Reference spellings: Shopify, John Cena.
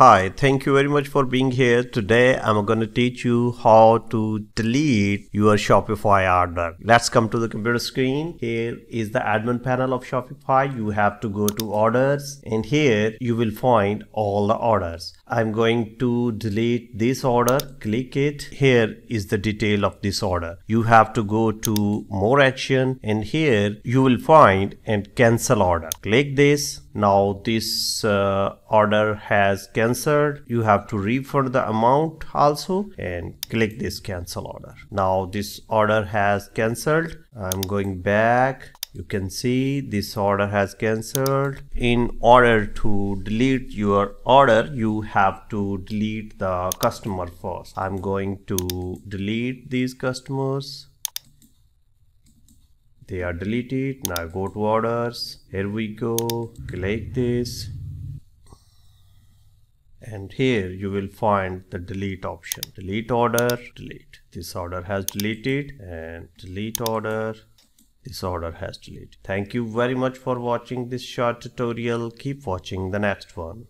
Hi, thank you very much for being here. Today, I'm going to teach you how to delete your Shopify order. Let's come to the computer screen. Here is the admin panel of Shopify. You have to go to orders and here you will find all the orders. I'm going to delete this order. Click it. Here is the detail of this order. You have to go to more action and here you will find and cancel order. Click this. Now this order has cancelled. You have to refund the amount also and click this cancel order. Now this order has cancelled. I'm going back. You can see this order has cancelled. In order to delete your order, you have to delete the customer first. I'm going to delete these customers. They are deleted. Now go to orders. Here we go. Click this. And here you will find the delete option. Delete order, delete. This order has deleted and delete order. This order has deleted. Thank you very much for watching this short tutorial. Keep watching the next one.